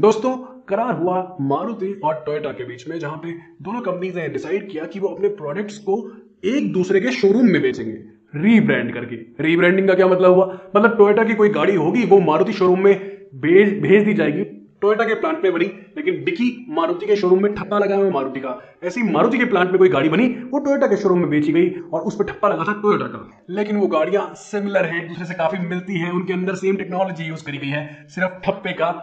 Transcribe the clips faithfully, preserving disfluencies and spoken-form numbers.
दोस्तों करार हुआ मारुति और टोयोटा के बीच में, जहां पे दोनों कंपनीज ने डिसाइड किया कि वो अपने प्रोडक्ट्स को एक दूसरे के शोरूम में बेचेंगे रीब्रांड करके। रीब्रांडिंग का क्या मतलब हुआ? मतलब टोयोटा की कोई गाड़ी होगी वो मारुति शोरूम में भेज दी जाएगी, टोयोटा के प्लांट पे बनी लेकिन बिकी मारुति के शोरूम में, ठप्पा लगा हुआ मारुति का। ऐसी मारुति के प्लांट पे कोई गाड़ी बनी, वो टोयोटा के शोरूम में बेची गई और उस पर ठप्पा लगा था टोयोटा का। लेकिन वो गाड़ियां सिमिलर हैं, दूसरे से काफी मिलती हैं, उनके अंदर सेम टेक्नोलॉजी यूज करी गई है, सिर्फ ठप्पे का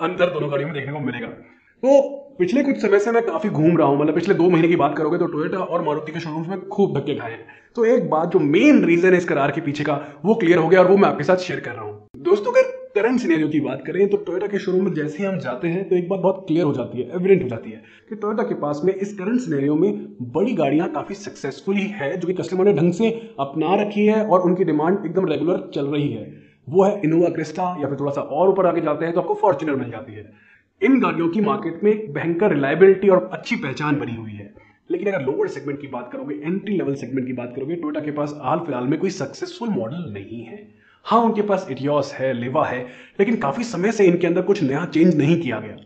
अंतर दोनों गाड़ियों में देखने को मिलेगा। तो पिछले कुछ समय से मैं काफी घूम रहा हूँ, मतलब पिछले दो महीने की बात करोगे तो टोयोटा और मारुति के शोरूम में खूब धक्के खाए हैं। तो एक बात जो मेन रीजन है इस करार के पीछे का वो क्लियर हो गया और वो मैं आपके साथ शेयर कर रहा हूँ। दोस्तों अगर करंट सिनेरियो की बात करें तो टोयोटा के शोरूम में जैसे ही हम जाते हैं तो एक बात बहुत क्लियर हो जाती है, एविडेंट हो जाती है कि टोयोटा के पास में इस करंट सिनेरियो में बड़ी गाड़ियां काफी सक्सेसफुली है जो कि कस्टमर ने ढंग से अपना रखी है और उनकी डिमांड एकदम रेगुलर चल रही है। वो है इनोवा क्रिस्टा, या फिर थोड़ा सा और ऊपर आगे जाते हैं तो आपको फॉर्च्यूनर मिल जाती है। इन गाड़ियों की मार्केट में एक भयंकर रिलायबिलिटी और अच्छी पहचान बनी हुई है। लेकिन अगर लोअर सेगमेंट की बात करोगे, एंट्री लेवल सेगमेंट की बात करोगे, टोयोटा के पास हाल फिलहाल में कोई सक्सेसफुल मॉडल नहीं है। हाँ उनके पास इटियोस है, लेवा है, लेकिन काफी समय से इनके अंदर कुछ नया चेंज नहीं किया गया।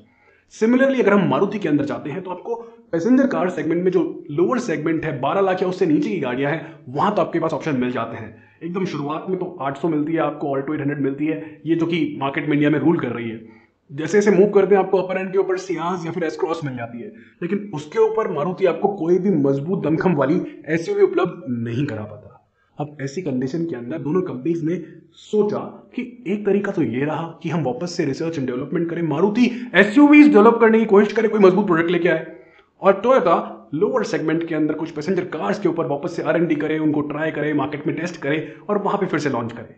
सिमिलरली अगर हम मारुति के अंदर जाते हैं तो आपको पैसेंजर कार सेगमेंट में जो लोअर सेगमेंट है, बारह लाख या उससे नीचे की गाड़ियां हैं, वहां तो आपके पास ऑप्शन मिल जाते हैं। एकदम शुरुआत में तो आठ सौ मिलती है आपको, ऑल्टो आठ सौ मिलती है, ये जो कि मार्केट में इंडिया में रूल कर रही है। जैसे जैसे मूव करते हैं आपको अपर एंड के ऊपर सियांस या फिर एस क्रॉस मिल जाती है, लेकिन उसके ऊपर मारुति आपको कोई भी मजबूत दमखम वाली एसयूवी उपलब्ध नहीं करा पाता। अब ऐसी कंडीशन के अंदर दोनों कंपनीज ने सोचा कि एक तरीका तो ये रहा कि हम वापस से रिसर्च एंड डेवलपमेंट करें, मारुति एसयूवीज डेवलप करने की कोशिश करे, कोई मजबूत प्रोडक्ट लेके आए, और टोयोटा लोअर सेगमेंट के अंदर कुछ पैसेंजर कार्स के ऊपर वापस से आर एंड डी करे, उनको ट्राई करे, मार्केट में टेस्ट करे और वहां पर फिर से लॉन्च करे।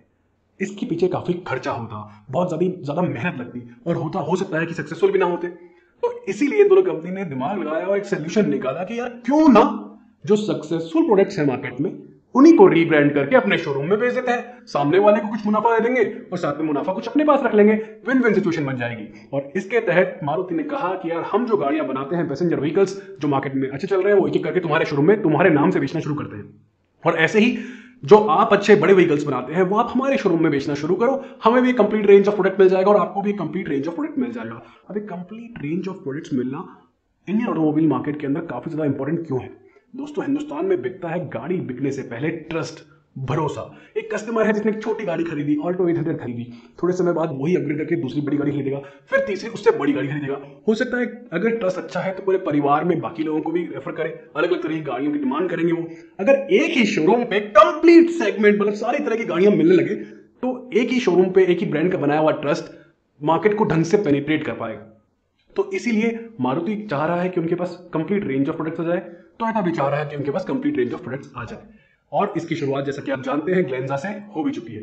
इसके पीछे काफी खर्चा होता, बहुत ज्यादा ज्यादा मेहनत लगती और होता हो सकता है कि सक्सेसफुल भी ना होते। तो इसीलिए दोनों कंपनी ने दिमाग लगाया और एक सोल्यूशन निकाला कि यार क्यों ना जो सक्सेसफुल प्रोडक्ट्स हैं मार्केट में उन्हीं को रीब्रांड करके अपने शोरूम में भेज देते हैं, सामने वाले को कुछ मुनाफा दे देंगे और साथ में मुनाफा कुछ अपने पास रख लेंगे, विन विन सिचुएशन बन जाएगी। और इसके तहत मारुति ने कहा कि यार हम जो गाड़ियां बनाते हैं, पैसेंजर व्हीकल्स जो मार्केट में अच्छे चल रहे हैं, वो एक एक करके तुम्हारे शोरूम में तुम्हारे नाम से बेचना शुरू करते हैं, और ऐसे ही जो आप अच्छे बड़े व्हीकल्स बनाते हैं वो आप हमारे शोरूम में बेचना शुरू करो, हमें भी कंप्लीट रेंज ऑफ प्रोडक्ट मिल जाएगा और आपको भी कंप्लीट रेंज ऑफ प्रोडक्ट मिल जाएगा। अब एक कंप्लीट रेंज ऑफ प्रोडक्ट्स मिलना इंडियन ऑटोमोबाइल मार्केट के अंदर काफी ज्यादा इंपॉर्टेंट क्यों है? दोस्तों हिंदुस्तान में बिकता है गाड़ी बिकने से पहले ट्रस्ट, भरोसा। एक कस्टमर है जिसने छोटी गाड़ी खरीदी, ऑल्टो आठ सौ खरीदी, थोड़े समय बाद वही अपग्रेड करके दूसरी बड़ी गाड़ी खरीदेगा, फिर तीसरी उससे बड़ी गाड़ी खरीदेगा। हो सकता है अगर ट्रस्ट अच्छा है तो पूरे परिवार में बाकी लोगों को भी रेफर करें, अलग अलग तरह की गाड़ियों की डिमांड करेंगे वो। अगर एक ही शोरूम पे कंप्लीट सेगमेंट मतलब सारी तरह की गाड़ियां मिलने लगे तो एक ही शोरूम पे एक ही ब्रांड का बनाया हुआ ट्रस्ट मार्केट को ढंग से पेनिट्रेट कर पाएगा। तो इसीलिए मारुति चाह रहा है कि उनके पास कंप्लीट रेंज ऑफ प्रोडक्ट्स आ जाए, टोयोटा भी चाह रहा है कि उनके पास कंप्लीट रेंज ऑफ प्रोडक्ट्स आ जाए, और इसकी शुरुआत जैसा कि आप जानते हैं ग्लेंजा से हो भी चुकी है।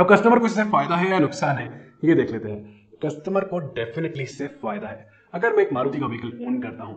अब कस्टमर को इससे फायदा है या नुकसान है ये देख लेते हैं। कस्टमर को डेफिनेटली इससे फायदा है। अगर मैं एक मारुति का व्हीकल ओन करता हूँ,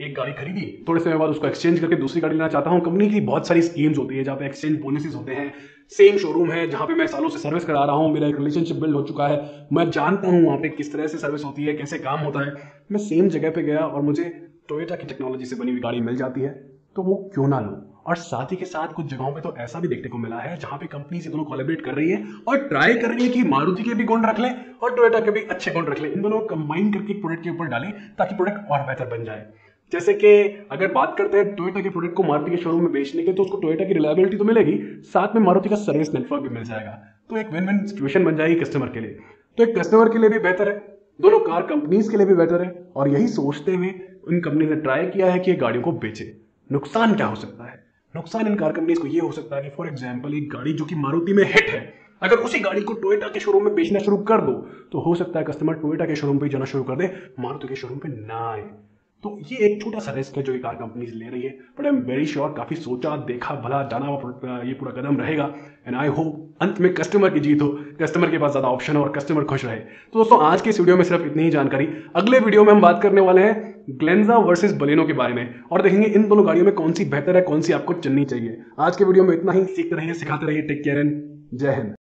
एक गाड़ी खरीदी, थोड़े समय बाद उसको एक्सचेंज करके दूसरी गाड़ी लेना चाहता हूँ, कंपनी की बहुत सारी स्कीम्स होती है जहाँ पे एक्सचेंज पॉलिसीज होते हैं, सेम शोरूम है जहाँ पे मैं सालों से सर्विस करा रहा हूँ, मेरा एक रिलेशनशिप बिल्ड हो चुका है, मैं जानता हूँ वहाँ पे किस तरह से सर्विस होती है, कैसे काम होता है। मैं सेम जगह पे गया और मुझे टोयोटा की टेक्नोलॉजी से बनी हुई गाड़ी मिल जाती है तो वो क्यों ना लूं। और साथ ही के साथ कुछ जगहों पे तो ऐसा भी देखने को मिला है जहां पे कंपनी से दोनों कोलैबोरेट कर रही है और ट्राई कर रही है कि मारुति के भी गुण रख ले और टोयोटा के भी अच्छे गुण रख ले, इन दोनों कंबाइन करके प्रोडक्ट के ऊपर डालें ताकि प्रोडक्ट और बेहतर बन जाए। जैसे कि अगर बात करते हैं टोयोटा के प्रोडक्ट को मारुति के शोरूम में बेचने के, तो उसको टोयोटा की रिलायबिलिटी तो मिलेगी, साथ में मारुति का सर्विस नेटवर्क भी मिल जाएगा, तो एक विन विन सिचुएशन बन जाएगी कस्टमर के लिए। तो एक कस्टमर के लिए भी बेहतर है, दोनों कार कंपनीज के लिए भी बेहतर है, और यही सोचते हुए इन कंपनी ने ट्राई किया है कि ये गाड़ियों को बेचे। नुकसान क्या हो सकता है? नुकसान इन कार कंपनीज को ये हो सकता है कि फॉर एग्जांपल एक गाड़ी जो कि मारुति में हिट है, अगर उसी गाड़ी को टोयोटा के शोरूम में बेचना शुरू कर दो तो हो सकता है कस्टमर टोयोटा के शोरूम पे जाना शुरू कर दे, मारुति के शोरूम पे ना आए। तो ये एक छोटा सा रिस्क है जो ये कार कंपनीज ले रही है, but I am very sure काफी सोचा देखा भला जाना हुआ ये पूरा कदम रहेगा, एंड आई होप अंत में कस्टमर की जीत हो, कस्टमर के पास ज्यादा ऑप्शन हो और कस्टमर खुश रहे। तो दोस्तों आज के इस वीडियो में सिर्फ इतनी ही जानकारी। अगले वीडियो में हम बात करने वाले हैं ग्लेंजा वर्सेस बलेनो के बारे में और देखेंगे इन दोनों गाड़ियों में कौन सी बेहतर है, कौन सी आपको चलनी चाहिए। आज के वीडियो में इतना ही। सीखते रहिए, सिखाते रहिए। टेक केयर एंड जय हिंद।